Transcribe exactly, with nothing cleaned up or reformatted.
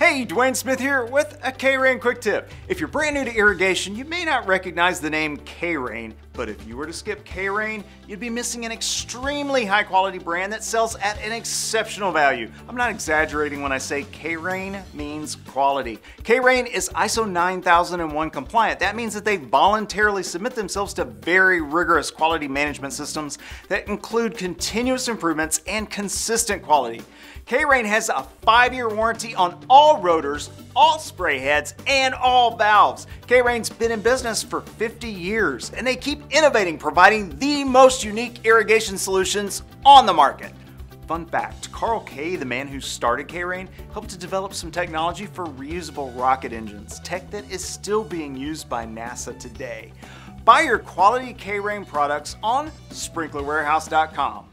Hey, Dwayne Smith here with a K-Rain quick tip. If you're brand new to irrigation, you may not recognize the name K-Rain, but if you were to skip K-Rain, you'd be missing an extremely high quality brand that sells at an exceptional value. I'm not exaggerating when I say K-Rain means quality. K-Rain is I S O nine thousand one compliant. That means that they voluntarily submit themselves to very rigorous quality management systems that include continuous improvements and consistent quality. K-Rain has a five-year warranty on all rotors, all spray heads, and all valves. K-Rain's been in business for fifty years, and they keep innovating, providing the most unique irrigation solutions on the market. Fun fact, Carl K, the man who started K-Rain, helped to develop some technology for reusable rocket engines, tech that is still being used by NASA today. Buy your quality K-Rain products on sprinkler warehouse dot com.